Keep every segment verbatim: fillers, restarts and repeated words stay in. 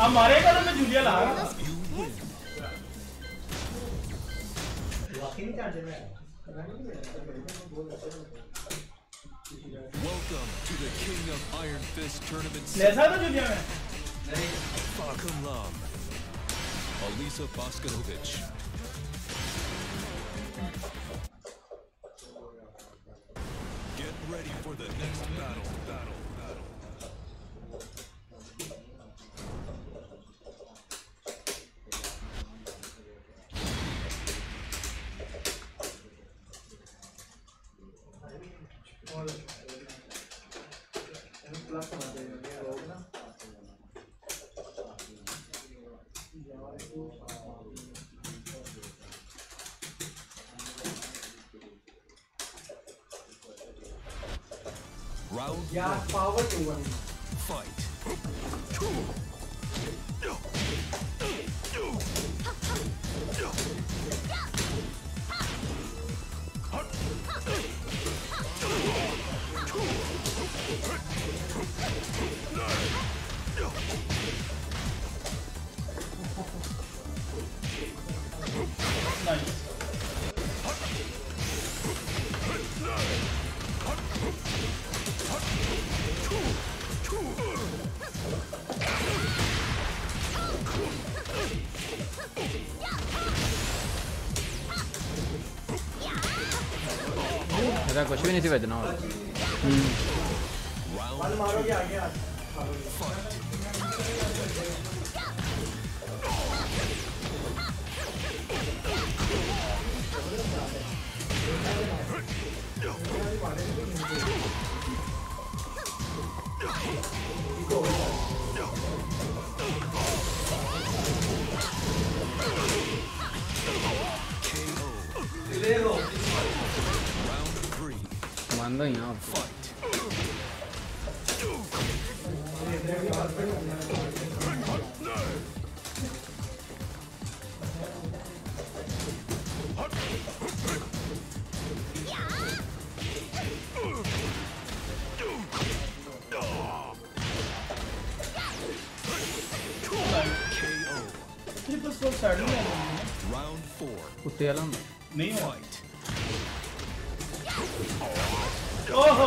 हमारे कदम में जूलिया ला रहा है। Welcome to the King of Iron Fist tournament. लेज़ा तो जूलिया में। Fakham Lam, Alisa Baskanovic. Get ready for the next battle. Battle. Yeah, power to one. Fight. कुछ भी नहीं थी वेदना नहीं हो ओहो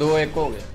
दो एक हो गया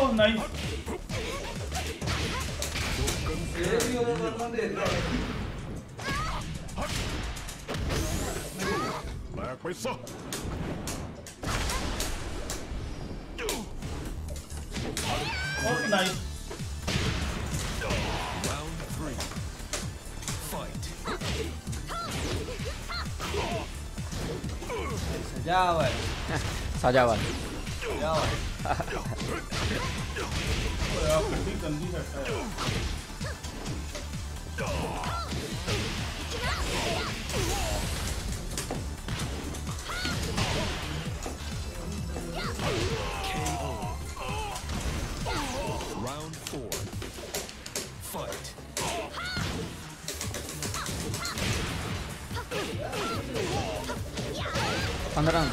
Oh, nice. Oh, nice. Round three. Fight. Sajawan. Sajawan. Sajawan. Oh, pretty gandhi karta hai. Round four. Fight. Pandaran.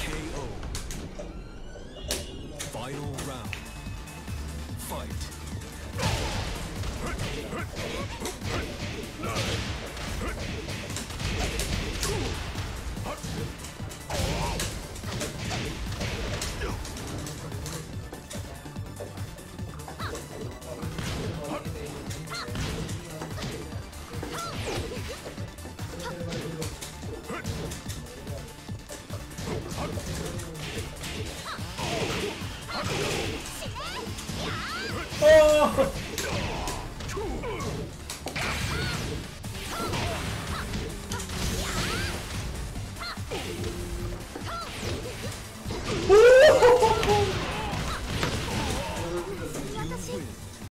K O. Final round. Fight. Oh!